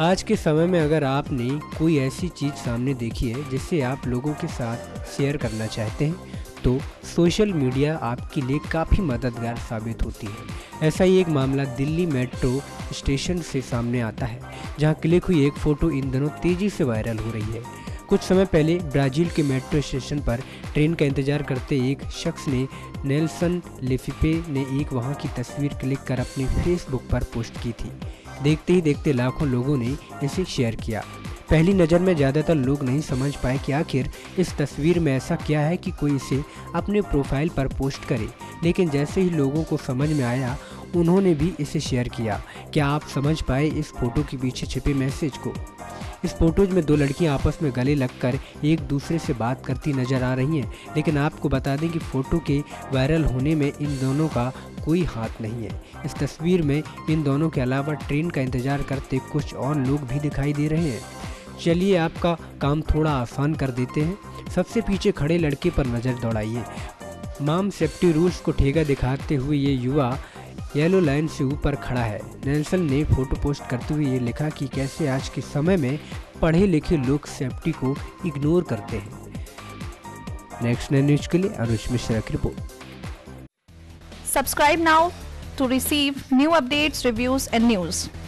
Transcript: आज के समय में अगर आपने कोई ऐसी चीज़ सामने देखी है जिसे आप लोगों के साथ शेयर करना चाहते हैं तो सोशल मीडिया आपके लिए काफ़ी मददगार साबित होती है। ऐसा ही एक मामला दिल्ली मेट्रो स्टेशन से सामने आता है, जहां क्लिक हुई एक फ़ोटो इन दिनों तेज़ी से वायरल हो रही है। कुछ समय पहले ब्राज़ील के मेट्रो स्टेशन पर ट्रेन का इंतजार करते एक शख्स ने नेल्सन लेफिपे ने एक वहां की तस्वीर क्लिक कर अपने फेसबुक पर पोस्ट की थी। देखते ही देखते लाखों लोगों ने इसे शेयर किया। पहली नज़र में ज़्यादातर लोग नहीं समझ पाए कि आखिर इस तस्वीर में ऐसा क्या है कि कोई इसे अपने प्रोफाइल पर पोस्ट करे, लेकिन जैसे ही लोगों को समझ में आया उन्होंने भी इसे शेयर किया। क्या आप समझ पाए इस फोटो के पीछे छिपे मैसेज को? इस फोटोज में दो लड़कियां आपस में गले लगकर एक दूसरे से बात करती नज़र आ रही हैं, लेकिन आपको बता दें कि फ़ोटो के वायरल होने में इन दोनों का कोई हाथ नहीं है। इस तस्वीर में इन दोनों के अलावा ट्रेन का इंतज़ार करते कुछ और लोग भी दिखाई दे रहे हैं। चलिए आपका काम थोड़ा आसान कर देते हैं। सबसे पीछे खड़े लड़के पर नज़र दौड़ाइए। माम सेफ्टी रूल्स को ठेगा दिखाते हुए ये युवा येलो लाइन से ऊपर खड़ा है। नेल्सन ने फोटो पोस्ट करते हुए ये लिखा कि कैसे आज के समय में पढ़े लिखे लोग सेफ्टी को इग्नोर करते हैं। नेक्स्ट नाइन न्यूज के लिए अनुष मिश्रा की report. Subscribe now to receive new updates, reviews and news.